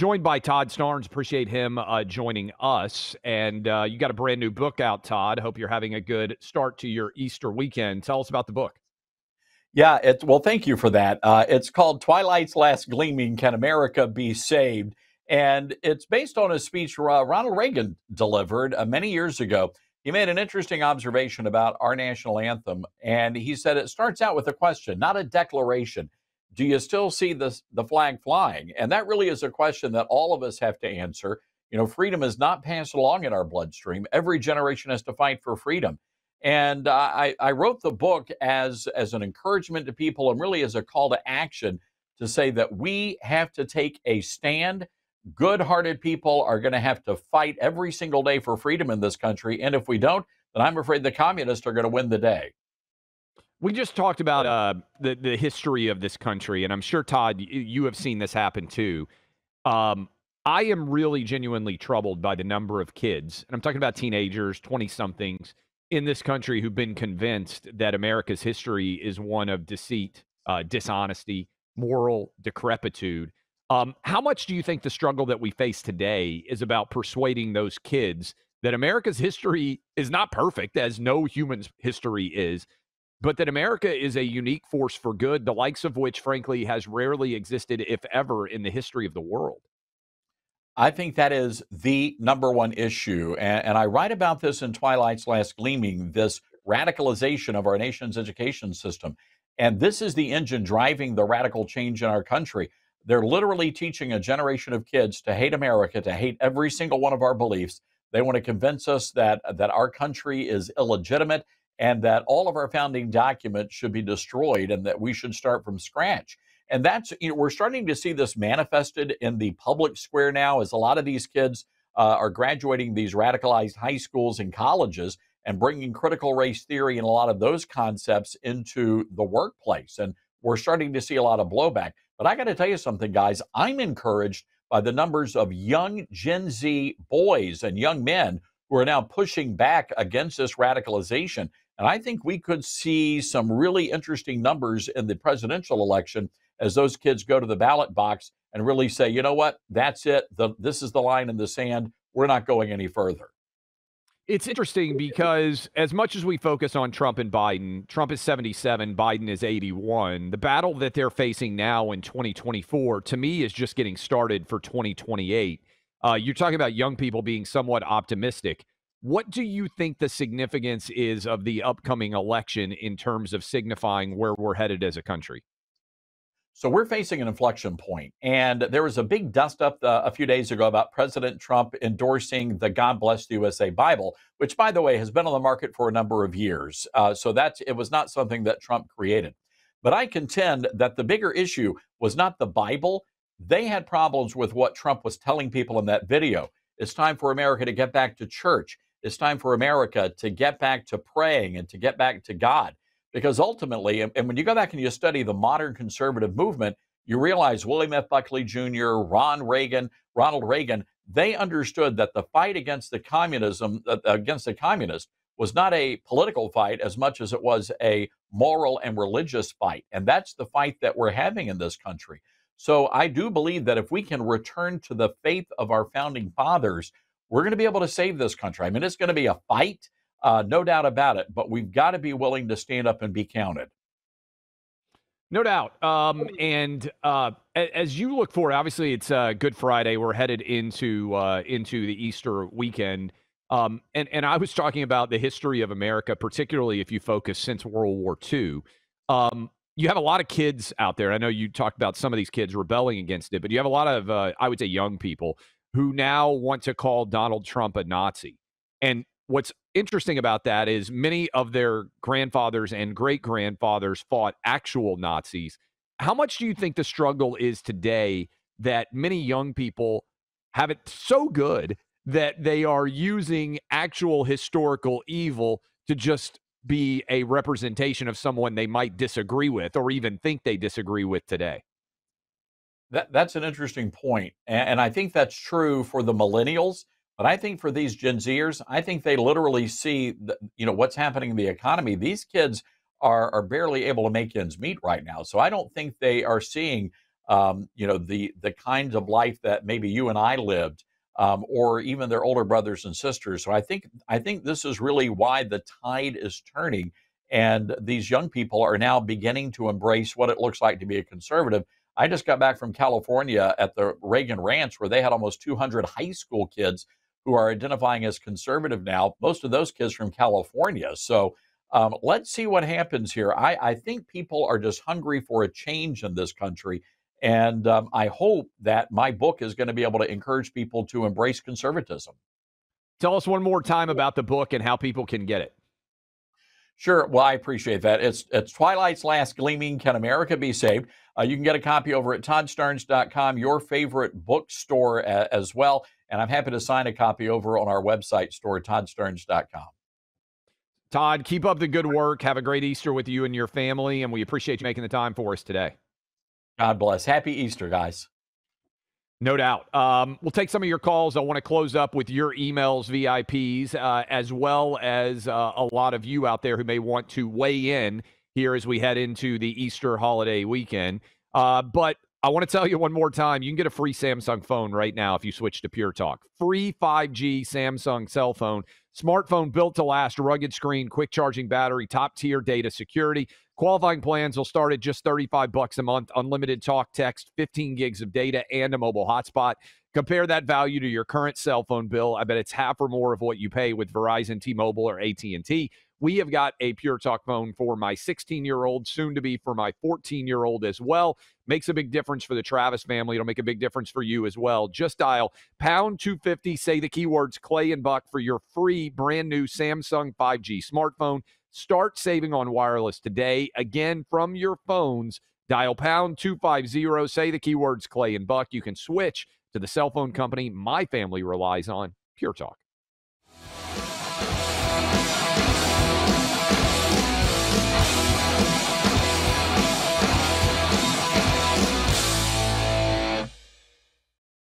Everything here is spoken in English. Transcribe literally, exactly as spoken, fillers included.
Joined by Todd Starnes. Appreciate him uh, joining us. And uh, you got a brand new book out, Todd. Hope you're having a good start to your Easter weekend. Tell us about the book. Yeah, it's, well, thank you for that. Uh, it's called Twilight's Last Gleaming, Can America Be Saved? And it's based on a speech uh, Ronald Reagan delivered uh, many years ago. He made an interesting observation about our national anthem, and he said it starts out with a question, not a declaration. Do you still see this, the flag flying? And that really is a question that all of us have to answer. You know, freedom is not passed along in our bloodstream. Every generation has to fight for freedom. And uh, I, I wrote the book as, as an encouragement to people and really as a call to action to say that we have to take a stand. Good-hearted people are going to have to fight every single day for freedom in this country. And if we don't, then I'm afraid the communists are going to win the day. We just talked about uh, the, the history of this country, and I'm sure, Todd, you have seen this happen too. Um, I am really genuinely troubled by the number of kids, and I'm talking about teenagers, twenty-somethings, in this country who've been convinced that America's history is one of deceit, uh, dishonesty, moral decrepitude. Um, how much do you think the struggle that we face today is about persuading those kids that America's history is not perfect, as no human's history is, but that America is a unique force for good, the likes of which, frankly, has rarely existed, if ever, in the history of the world? I think that is the number one issue. And, and I write about this in Twilight's Last Gleaming, this radicalization of our nation's education system. And this is the engine driving the radical change in our country. They're literally teaching a generation of kids to hate America, to hate every single one of our beliefs. They want to convince us that, that our country is illegitimate and that all of our founding documents should be destroyed and that we should start from scratch. And that's, you know, we're starting to see this manifested in the public square now as a lot of these kids uh, are graduating these radicalized high schools and colleges and bringing critical race theory and a lot of those concepts into the workplace. And we're starting to see a lot of blowback. But I got to tell you something, guys, I'm encouraged by the numbers of young Gen Z boys and young men who are now pushing back against this radicalization. And I think we could see some really interesting numbers in the presidential election as those kids go to the ballot box and really say, you know what, that's it. The, this is the line in the sand. We're not going any further. It's interesting because as much as we focus on Trump and Biden, Trump is seventy-seven, Biden is eighty-one. The battle that they're facing now in twenty twenty-four, to me, is just getting started for twenty twenty-eight. Uh, you're talking about young people being somewhat optimistic. What do you think the significance is of the upcoming election in terms of signifying where we're headed as a country? So we're facing an inflection point, and there was a big dust-up uh, a few days ago about President Trump endorsing the God Bless the U S A Bible, which, by the way, has been on the market for a number of years. Uh, so that's, it was not something that Trump created. But I contend that the bigger issue was not the Bible. They had problems with what Trump was telling people in that video. It's time for America to get back to church. It's time for America to get back to praying and to get back to God. Because ultimately, and when you go back and you study the modern conservative movement, you realize William F. Buckley Junior, Ron Reagan, Ronald Reagan, they understood that the fight against the communism, against the communists, was not a political fight as much as it was a moral and religious fight. And that's the fight that we're having in this country. So I do believe that if we can return to the faith of our founding fathers, we're going to be able to save this country. I mean, it's going to be a fight. Uh, no doubt about it, but we've got to be willing to stand up and be counted. No doubt. Um, and uh, as you look forward, obviously it's uh, Good Friday. We're headed into uh, into the Easter weekend. Um, and, and I was talking about the history of America, particularly if you focus since World War Two. Um, you have a lot of kids out there. I know you talked about some of these kids rebelling against it, but you have a lot of, uh, I would say, young people who now want to call Donald Trump a Nazi. And what's interesting about that is many of their grandfathers and great-grandfathers fought actual Nazis. How much do you think the struggle is today that many young people have it so good that they are using actual historical evil to just be a representation of someone they might disagree with or even think they disagree with today? That, that's an interesting point, and, and I think that's true for the millennials. But I think for these Gen Zers, I think they literally see, the, you know, what's happening in the economy. These kids are, are barely able to make ends meet right now. So I don't think they are seeing um, you know, the, the kinds of life that maybe you and I lived, um, or even their older brothers and sisters. So I think, I think this is really why the tide is turning. And these young people are now beginning to embrace what it looks like to be a conservative. I just got back from California at the Reagan Ranch, where they had almost two hundred high school kids who are identifying as conservative now, most of those kids from California. So um, let's see what happens here. I, I think people are just hungry for a change in this country. And um, I hope that my book is going to be able to encourage people to embrace conservatism. Tell us one more time about the book and how people can get it. Sure. Well, I appreciate that. It's, it's Twilight's Last Gleaming, Can America Be Saved? Uh, you can get a copy over at Todd Stearns dot com, your favorite bookstore uh, as well. And I'm happy to sign a copy over on our website store, Todd Stearns dot com. Todd, keep up the good work. Have a great Easter with you and your family. And we appreciate you making the time for us today. God bless. Happy Easter, guys. No doubt. Um, we'll take some of your calls. I want to close up with your emails, V I Ps, uh, as well as uh, a lot of you out there who may want to weigh in here as we head into the Easter holiday weekend. Uh, but I want to tell you one more time, you can get a free Samsung phone right now if you switch to Pure Talk. Free five G Samsung cell phone, smartphone built to last, rugged screen, quick charging battery, top tier data security. Qualifying plans will start at just thirty-five bucks a month, unlimited talk, text, fifteen gigs of data, and a mobile hotspot. Compare that value to your current cell phone bill. I bet it's half or more of what you pay with Verizon, T-Mobile, or A T and T. We have got a Pure Talk phone for my sixteen-year-old, soon to be for my fourteen-year-old as well. Makes a big difference for the Travis family. It'll make a big difference for you as well. Just dial pound two fifty, say the keywords Clay and Buck for your free brand-new Samsung five G smartphone. Start saving on wireless today. Again, from your phones, dial pound two fifty, say the keywords Clay and Buck. You can switch to the cell phone company my family relies on, Pure Talk.